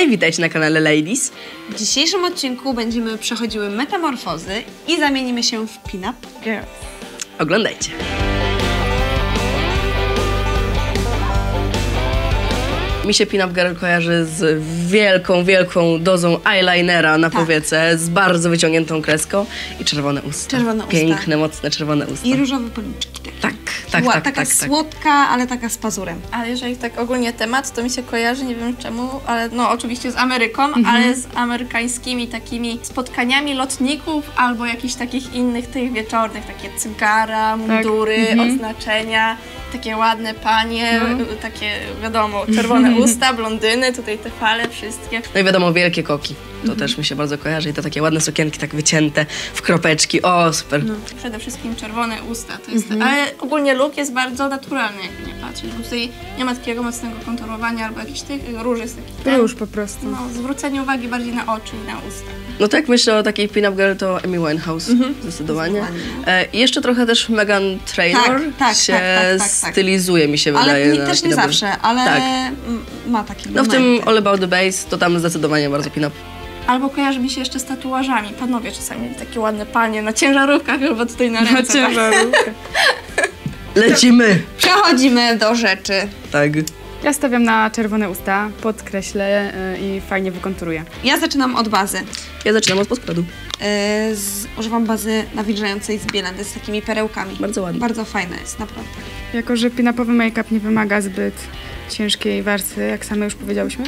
Hej, witajcie na kanale Lejdis. W dzisiejszym odcinku będziemy przechodziły metamorfozy i zamienimy się w pin-up girls. Oglądajcie. Mi się pin-up girl kojarzy z wielką dozą eyelinera na powiece, z bardzo wyciągniętą kreską i czerwone usta. Piękne, mocne czerwone usta. I różowe policzki. Taka słodka, ale taka z pazurem. Ale jeżeli tak ogólnie temat, to mi się kojarzy, nie wiem czemu, ale no oczywiście z Ameryką, ale z amerykańskimi takimi spotkaniami lotników albo jakichś takich innych tych wieczornych, takie cygara, mundury, odznaczenia, takie ładne panie, takie wiadomo, czerwone usta, blondyny, tutaj te fale, wszystkie. No i wiadomo, wielkie koki. To też mi się bardzo kojarzy i to takie ładne sukienki, tak wycięte w kropeczki. O, super. No. Przede wszystkim czerwone usta. To jest, ale ogólnie look jest bardzo naturalny, jak nie patrzysz, bo tutaj nie ma takiego mocnego konturowania albo jakichś tych róż jest taki. Róż po prostu. No, zwrócenie uwagi bardziej na oczy i na usta. No tak, myślę o takiej pin-up girl to Amy Winehouse, zdecydowanie. Jeszcze trochę też Meghan Trainor stylizuje, mi się wydaje. Ale też nie zawsze, ale ma taki look. No w tym All About The Base to tam zdecydowanie bardzo pin-up. Albo kojarzy mi się jeszcze z tatuażami. Panowie czasami mieli takie ładne panie na ciężarówkach albo tutaj na ręce. Na ciężarówkach. Lecimy! Przechodzimy do rzeczy. Tak. Ja stawiam na czerwone usta, podkreślę i fajnie wykonturuję. Ja zaczynam od bazy. Ja zaczynam od podkładu. Używam bazy nawilżającej z Bielendy, z takimi perełkami. Bardzo ładnie. Bardzo fajne jest, naprawdę. Jako że pin-upowy make-up nie wymaga zbyt ciężkiej warstwy, jak same już powiedziałyśmy.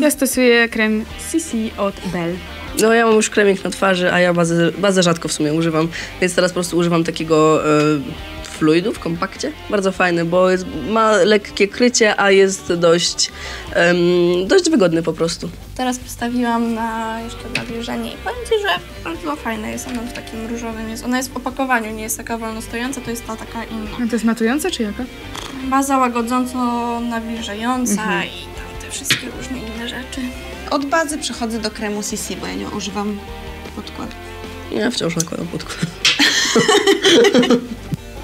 Ja stosuję krem CC od Bell. No ja mam już kremik na twarzy, a ja bazę rzadko w sumie używam, więc teraz po prostu używam takiego fluidu w kompakcie. Bardzo fajny, bo jest, ma lekkie krycie, a jest dość wygodny po prostu. Teraz postawiłam na jeszcze nawilżenie i powiem Ci, że bardzo fajna jest ona w takim różowym. Ona jest w opakowaniu, nie jest taka wolno stojąca, to jest ta taka inna. A to jest matująca czy jaka? Baza łagodząco nawilżająca i wszystkie różne inne rzeczy. Od bazy przechodzę do kremu CC, bo ja nie używam podkładu. Ja wciąż nakładam podkład.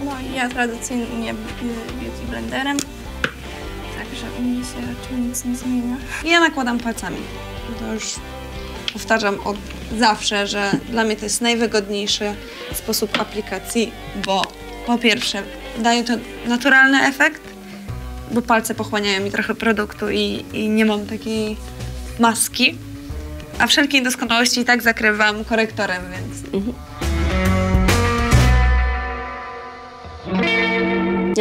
No i ja tradycyjnie beauty blenderem, także u mnie się raczej nic nie zmienia. Ja nakładam palcami. To już powtarzam od zawsze, że dla mnie to jest najwygodniejszy sposób aplikacji, bo po pierwsze daje to naturalny efekt, bo palce pochłaniają mi trochę produktu i nie mam takiej maski, a wszelkie niedoskonałości i tak zakrywam korektorem, więc...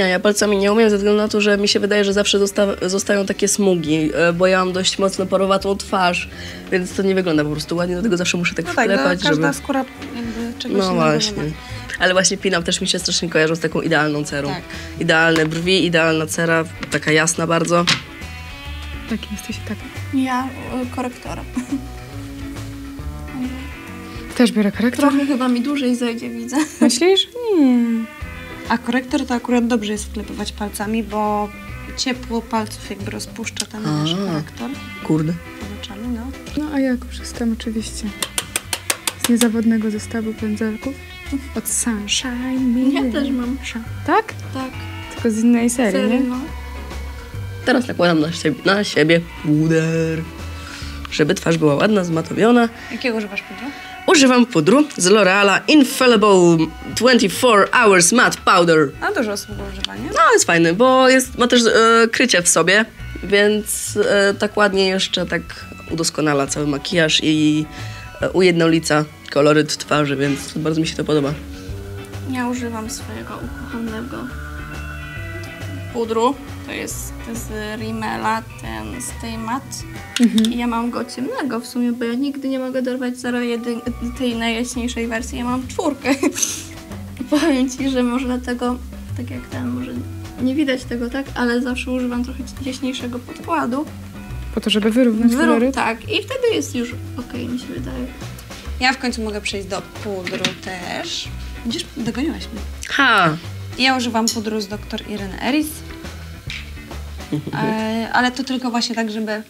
Ja palcami nie umiem ze względu na to, że mi się wydaje, że zawsze zostają takie smugi, bo ja mam dość mocno porowatą twarz, więc to nie wygląda po prostu ładnie, dlatego zawsze muszę tak wklepać, żeby... każda skóra jakby czegoś innego. No właśnie. Ale właśnie pin-up też mi się strasznie kojarzy z taką idealną cerą. Tak. Idealne brwi, idealna cera, taka jasna bardzo. Taki jesteś taka? Ja korektora. Też biorę korektor? Trochę chyba mi dłużej zejdzie, widzę. Myślisz? Nie. A korektor to akurat dobrze jest wklepywać palcami, bo ciepło palców jakby rozpuszcza ten nasz korektor. Kurde. Zobaczamy, no. No a ja korzystam oczywiście z niezawodnego zestawu pędzelków od Sunshine. Ja też mam. Tak? Tak. Tylko z innej serii, nie? No. Teraz nakładam na siebie puder, żeby twarz była ładna, zmatowiona. Jakiego używasz pudru? Używam pudru z L'Oreala Infallible 24 Hours Matte Powder. A dużo osób używa, nie? No, jest fajny, bo ma też krycie w sobie, więc tak ładnie jeszcze tak udoskonala cały makijaż i ujednolica koloryt twarzy, więc bardzo mi się to podoba. Ja używam swojego ukochanego pudru. To jest z Rimmela, ten z tej mat. I ja mam go ciemnego w sumie, bo ja nigdy nie mogę dorwać tej najjaśniejszej wersji. Ja mam 4. Powiem Ci, że może dlatego, tak jak ten, może nie widać tego, tak? Ale zawsze używam trochę jaśniejszego podkładu. Po to, żeby wyrównać kolory? Tak. I wtedy jest już okej, mi się wydaje. Ja w końcu mogę przejść do pudru też. Widzisz, dogoniłaś mnie. Ja używam pudru z dr Irene Eris. Ale to tylko właśnie tak, żeby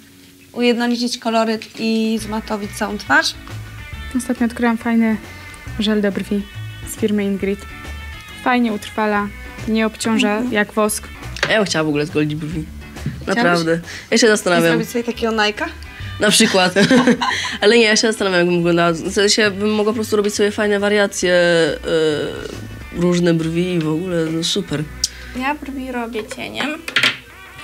ujednolicić koloryt i zmatowić całą twarz. Ostatnio odkryłam fajny żel do brwi z firmy Ingrid. Fajnie utrwala, nie obciąża jak wosk. Ja bym chciała w ogóle zgolić brwi. Naprawdę. Ja się zastanawiam. Zrobić sobie takiego Nike'a? Na przykład. Ale nie, ja się zastanawiam, jakbym wyglądała. W sensie bym mogła po prostu robić sobie fajne wariacje, różne brwi i w ogóle, no super. Ja brwi robię cieniem.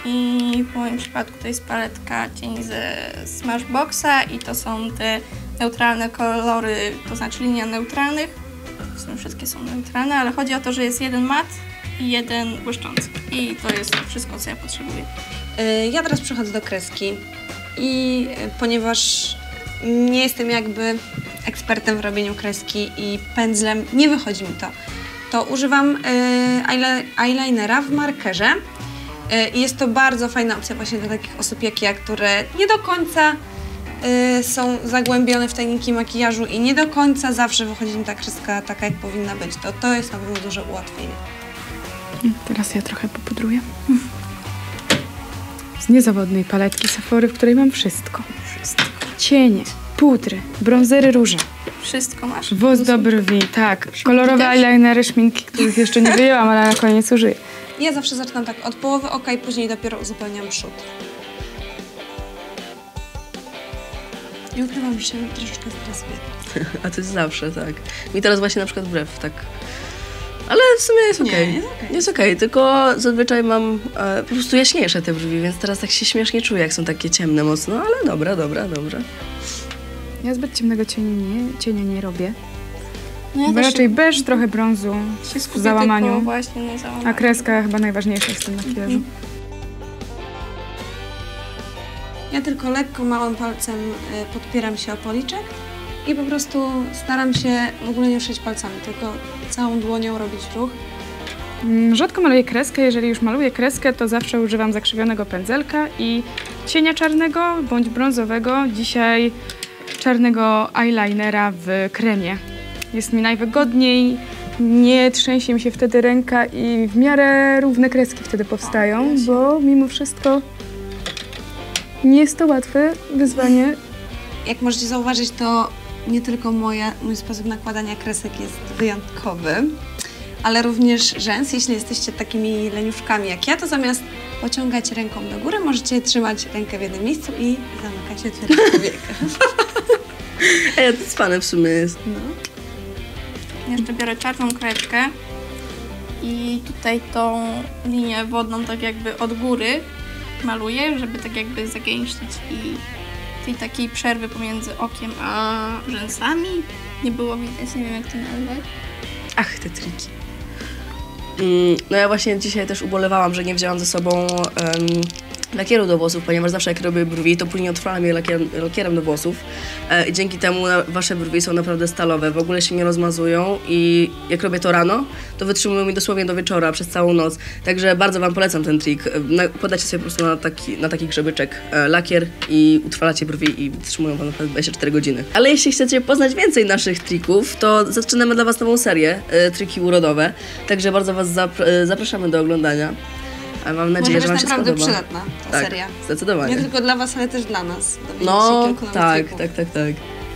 I w moim przypadku to jest paletka cieni ze Smashboxa i to są te neutralne kolory, to znaczy linia neutralnych. W sumie wszystkie są neutralne, ale chodzi o to, że jest jeden mat i jeden błyszczący. I to jest wszystko, co ja potrzebuję. Ja teraz przechodzę do kreski i ponieważ nie jestem jakby ekspertem w robieniu kreski i pędzlem nie wychodzi mi to, to używam eyelinera w markerze. I jest to bardzo fajna opcja właśnie dla takich osób jak ja, które nie do końca są zagłębione w tajniki makijażu i nie do końca zawsze wychodzi im ta kreska taka, jak powinna być. To jest na pewno duże ułatwienie. Teraz ja trochę popudruję. Z niezawodnej paletki Sephory, w której mam wszystko. Wszystko. Cienie, pudry, brązery, róże. Wszystko masz. Wóz do brwi, tak. Kolorowe eyelinery, szminki, których jeszcze nie wyjęłam, ale na koniec użyję. Ja zawsze zaczynam tak od połowy oka i później dopiero uzupełniam szut. I ukrywam się troszeczkę teraz. A to jest zawsze, tak. Mi teraz właśnie na przykład wbrew, tak. Ale w sumie jest okej. Jest okej, tylko zazwyczaj mam po prostu jaśniejsze te brwi, więc teraz tak się śmiesznie czuję, jak są takie ciemne mocno, ale dobra, dobra, dobra. Ja zbyt ciemnego cienia nie robię. No ja raczej beż, trochę brązu w załamaniu, właśnie na załamaniu, a kreska chyba najważniejsza jest w tym makijażu. Ja tylko lekko, małym palcem podpieram się o policzek i po prostu staram się w ogóle nie ruszać palcami, tylko całą dłonią robić ruch. Rzadko maluję kreskę, jeżeli już maluję kreskę, to zawsze używam zakrzywionego pędzelka i cienia czarnego bądź brązowego, dzisiaj czarnego eyelinera w kremie. Jest mi najwygodniej, nie trzęsie mi się wtedy ręka i w miarę równe kreski wtedy powstają, bo mimo wszystko nie jest to łatwe wyzwanie. Jak możecie zauważyć, to nie tylko mój sposób nakładania kresek jest wyjątkowy, ale również rzęs. Jeśli jesteście takimi leniuszkami jak ja, to zamiast pociągać ręką do góry, możecie trzymać rękę w jednym miejscu i zamykać otwierać wiekę. Ja to z panem w sumie jest. No. Jeszcze biorę czarną kredkę i tutaj tą linię wodną tak jakby od góry maluję, żeby tak jakby zagęścić i tej takiej przerwy pomiędzy okiem a rzęsami nie było widać, nie wiem jak to nazwać. Ach, te triki. No ja właśnie dzisiaj też ubolewałam, że nie wzięłam ze sobą lakieru do włosów, ponieważ zawsze jak robię brwi, to później otwalam je lakierem do włosów. I dzięki temu wasze brwi są naprawdę stalowe, w ogóle się nie rozmazują i jak robię to rano, to wytrzymują mi dosłownie do wieczora, przez całą noc. Także bardzo wam polecam ten trik. Podacie sobie po prostu na taki grzebyczek lakier i utrwalacie brwi i wytrzymują wam naprawdę 24 godziny. Ale jeśli chcecie poznać więcej naszych trików, to zaczynamy dla was nową serię triki urodowe. Także bardzo was zapraszamy do oglądania. Ale mam nadzieję, że wam się spodoba. To jest naprawdę przydatna ta seria. Zdecydowanie. Nie tylko dla was, ale też dla nas. No, tak.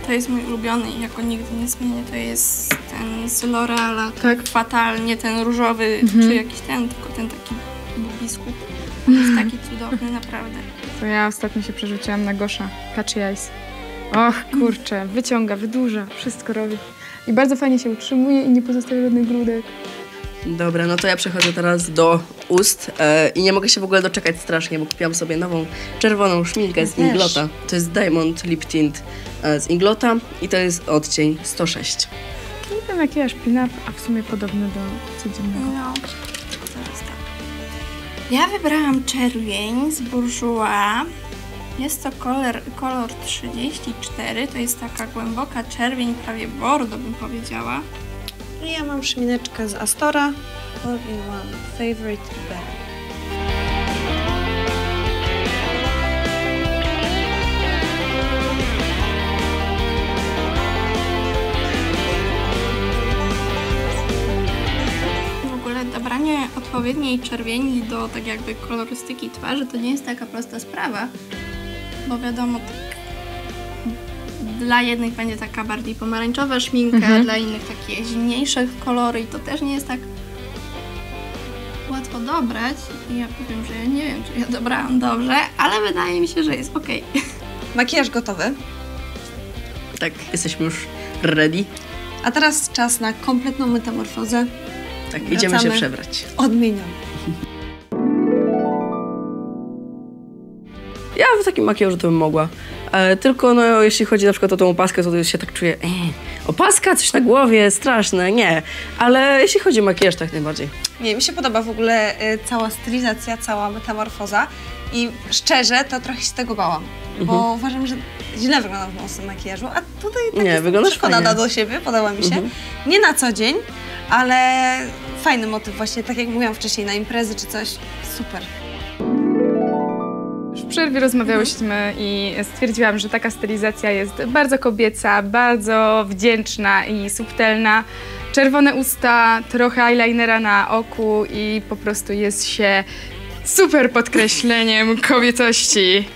To jest mój ulubiony i jako nigdy nie zmienię. To jest ten z L'Oreala, tak fatalnie, ten różowy, czy jakiś ten, tylko ten taki biskup. Jest taki cudowny, naprawdę. To ja ostatnio się przerzuciłam na Gosza, Patchy Eyes. Och, kurczę, wyciąga, wydłuża, wszystko robi. I bardzo fajnie się utrzymuje i nie pozostawia żadnych grudek. Dobra, no to ja przechodzę teraz do ust i nie mogę się w ogóle doczekać strasznie, bo kupiłam sobie nową czerwoną szminkę z Inglota. To jest Diamond Lip Tint z Inglota i to jest odcień 106. Nie wiem jaki aż pin-up, a w sumie podobny do codziennego. No, zaraz tak. Ja wybrałam czerwień z Bourgeois. Jest to kolor 34, to jest taka głęboka czerwień, prawie bordo bym powiedziała. Ja mam szymineczkę z Astora, All in One, Favorite Bell. W ogóle dobranie odpowiedniej czerwieni do tak jakby kolorystyki twarzy to nie jest taka prosta sprawa, bo wiadomo, dla jednych będzie taka bardziej pomarańczowa szminka, a dla innych takie zimniejsze kolory i to też nie jest tak łatwo dobrać. I ja powiem, że ja nie wiem, czy ja dobrałam dobrze, ale wydaje mi się, że jest okej. Makijaż gotowy. Tak, jesteśmy już ready. A teraz czas na kompletną metamorfozę. Tak, idziemy się przebrać. Odmieniamy. Ja w takim makijażu to bym mogła. Tylko no, jeśli chodzi na przykład o tą opaskę, to się tak czuję, opaska, coś na głowie, straszne, nie. Ale jeśli chodzi o makijaż, tak najbardziej. Nie, mi się podoba w ogóle cała stylizacja, cała metamorfoza. I szczerze, to trochę się tego bałam, bo uważam, że źle wyglądam w mocnym makijażu, a tutaj tak jestem przekonana do siebie, podoba mi się. Nie na co dzień, ale fajny motyw właśnie, tak jak mówiłam wcześniej, na imprezy czy coś, super. W przerwie rozmawiałyśmy i stwierdziłam, że taka stylizacja jest bardzo kobieca, bardzo wdzięczna i subtelna. Czerwone usta, trochę eyelinera na oku i po prostu jest się super podkreśleniem kobiecości.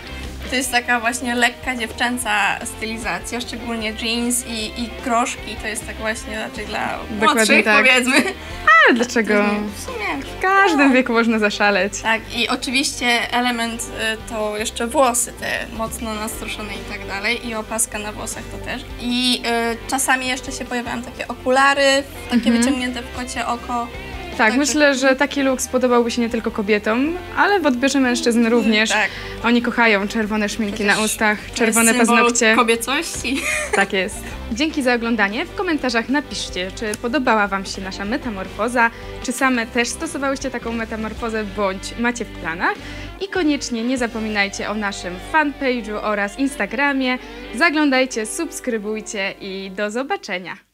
To jest taka właśnie lekka, dziewczęca stylizacja, szczególnie jeans i kroszki. To jest tak właśnie raczej dla młodszych, powiedzmy. A dlaczego? W sumie w każdym wieku można zaszaleć. Tak, i oczywiście element to jeszcze włosy te mocno nastroszone i tak dalej. I opaska na włosach to też. I czasami jeszcze się pojawiają takie okulary, takie wyciągnięte w kocie oko. Tak, myślę, że taki look spodobałby się nie tylko kobietom, ale w odbiorze mężczyzn również. Tak. Oni kochają czerwone szminki na ustach, czerwone paznokcie. Kobiecości. Tak jest. Dzięki za oglądanie. W komentarzach napiszcie, czy podobała Wam się nasza metamorfoza, czy same też stosowałyście taką metamorfozę, bądź macie w planach. I koniecznie nie zapominajcie o naszym fanpage'u oraz Instagramie. Zaglądajcie, subskrybujcie i do zobaczenia.